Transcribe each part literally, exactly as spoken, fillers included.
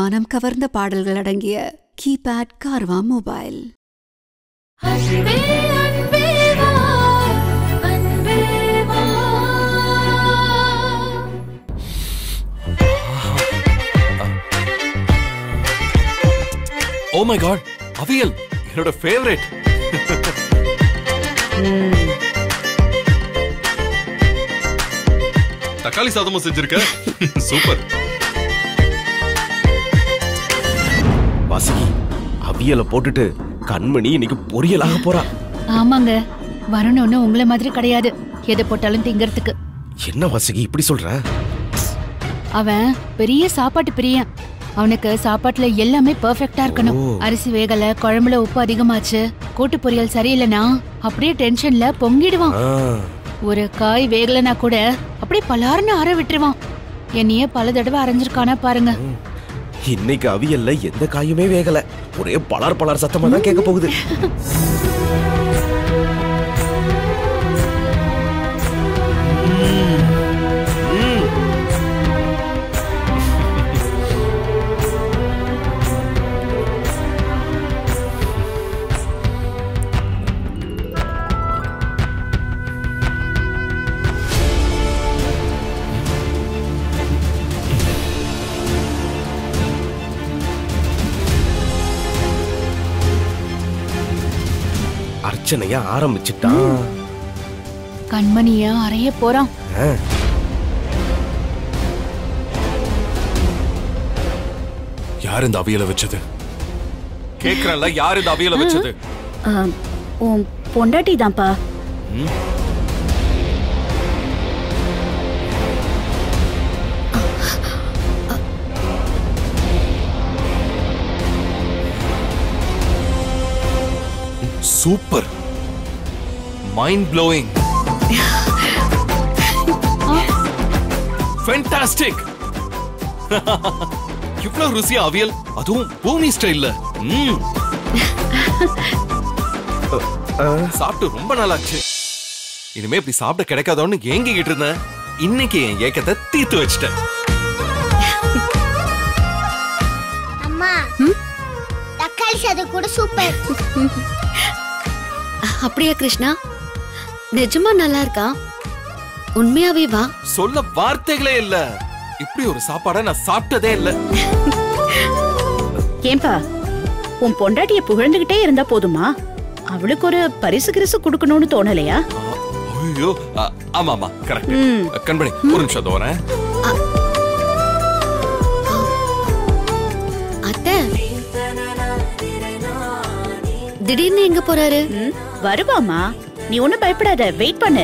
மனம் கவர்ந்த பாடல்கள் அடங்கிய கீபேட் கார்வா mobile. Oh my god, Aviel, your favorite. Takali sadham senjirka. Super. Vasiki, Aviela potittu kanmani inikku poriyalaga pora. Aamanga, varunonu ungala madri kedaiyadu. Edha pottalum thingiradhukku. Enna Vasiki ipdi solra? Avan periya saapattu periya. அவனுக்கு சாப்பாட்டுல எல்லாமே பெர்ஃபெக்ட்டா இருக்கணும். அரிசி வேகல, குழம்புல உப்பு அதிகமாச்சு, கூட்டு பொரியல் சரியில்லைனா அப்படியே டென்ஷன்ல பொங்கிடுவான். ஒரு காய் வேகலனா கூட அப்படியே பலார்னு அரை விட்டுருவான். என்னையே பல தடவை அரைஞ்சிருக்கானா பாருங்க. இன்னைக்கு அவியல்ல எந்த காயுமே வேகல, ஒரே பலார் பலார் சத்தமா தான் கேட்க போகுது. அர்ச்சனையா ஆரம்பிச்சிட்டான். கண்மணியா அறைய போறான். யார் இந்த அவியல வச்சது? கேக்குறல்ல, யார் இந்த அவியல வச்சது? உன் பொண்டாட்டி தான்ப்பா. Super! Mind-blowing! Fantastic! இவ்வளவு ருசியா அவியல், அதுவும் பூமி ஸ்டைல்ல. சாப்பிட்டு ரொம்ப நாளாச்சு. இனிமே இப்படி சாப்பிட கிடைக்காதோன்னு ஏங்கிக்கிட்டு இருந்தேன். இன்னைக்கு என் ஏக்கத்தை தீர்த்து வச்சிட்டேன். அம்மா, தக்காளி சாதம் கூட சூப்பர். அப்படியா கிருஷ்ணா, நிஜமா நல்லா இருக்கா? உண்மையாவே வா. சொல்ல வார்த்தைகளே இல்ல, இப்படி ஒரு சாப்பாடை நான் சாப்பிட்டதே இல்ல. ஏன்பா உன் பொண்டாட்டிய புகழ்ந்துகிட்டே இருந்தா போதுமா? அவளுக்கு ஒரு பரிசு கிரிசு கொடுக்கணும்னு தோணலையா? ஐயோ, ஆமாமா கரெக்ட். கண்பணி ஒரு நிமிஷம் தோறேன். அத்தை திடீர்னு எங்க போறாரு? வருவாமா, நீ ஒன்னும் பயப்படாத, வெயிட் பண்ணு.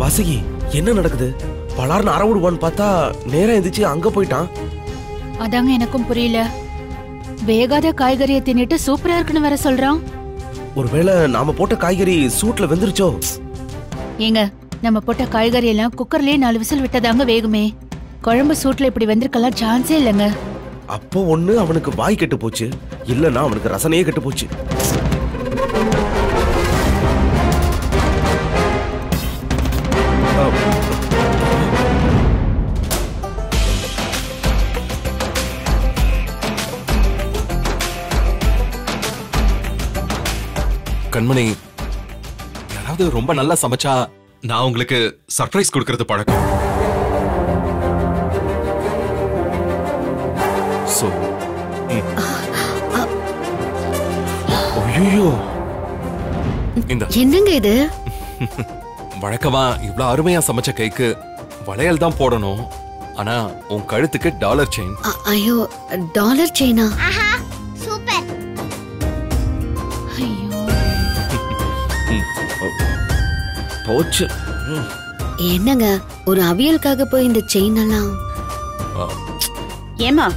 வாசகி, என்ன நடக்குது? பலார்னு அறவுடுவான்னு பார்த்தா நேரம் எந்திரிச்சு அங்க போயிட்டான். அதாங்க எனக்கும் புரியல. வேகாத காய்கறியை தின்னுட்டு சூப்பரா இருக்குன்னு வேற சொல்றான். ஒருவேளை நாம போட்ட காய்கறி சூட்ல வெந்துருச்சோ? ஏங்க, நம்ம போட்ட காய்கறி எல்லாம் குக்கர்லயே நாலு விசில் விட்டதாங்க வேகுமே. குழம்பு சூட்ல இப்படி வந்திருக்கலாம் சான்ஸே இல்லைங்க. அப்போ ஒண்ணு அவனுக்கு வாய் கெட்டு போச்சு, இல்லன்னா அவனுக்கு ரசனையே கெட்டு போச்சு. கண்மணி, யாராவது ரொம்ப நல்லா சமைச்சா நான் உங்களுக்கு சர்ப்ரைஸ் கொடுக்கறது பழக்கம். என்னங்க இது? வழக்கமா இவ்வளவு அருமையா சமைச்ச கைக்கு வளையல் தான் போடணும், ஆனா உன் கழுத்துக்கு டாலர் செயின். ஐயோ, டாலர் செயினா? சூப்பர். ஐயோ போச்சு. என்னங்க ஒரு அவியலுக்காக போய் இந்த செயின் எல்லாம்? ஏமா,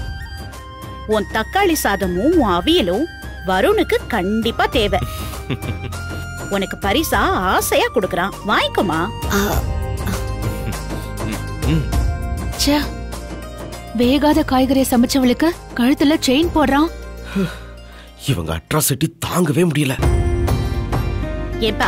உன் தக்காளி சாதமும் உன் அவியலும் வருணுக்கு கண்டிப்பா தேவை. உனக்கு பரிசா ஆசையா கொடுக்கறான், வாங்கிக்கோமா. வேகாத காய்கறியை சமைச்சவளுக்கு கழுத்துல செயின் போடுறான். இவங்க அட்ராசிட்டி தாங்கவே முடியல. ஏப்பா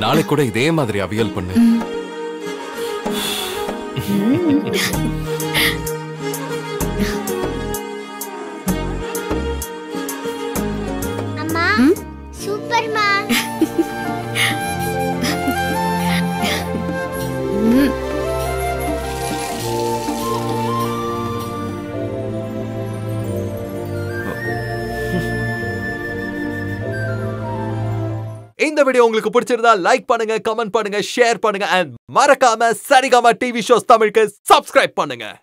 நாளை கூட இதே மாதிரி அவியல் பண்ணு. அம்மா சூப்பர்மா. இந்த வீடியோ உங்களுக்கு பிடிச்சிருந்தா லைக் பண்ணுங்க, கமெண்ட் பண்ணுங்க, ஷேர் பண்ணுங்க and மறக்காம சரிகமா டிவி ஷோஸ் தமிழுக்கு சப்ஸ்கிரைப் பண்ணுங்க.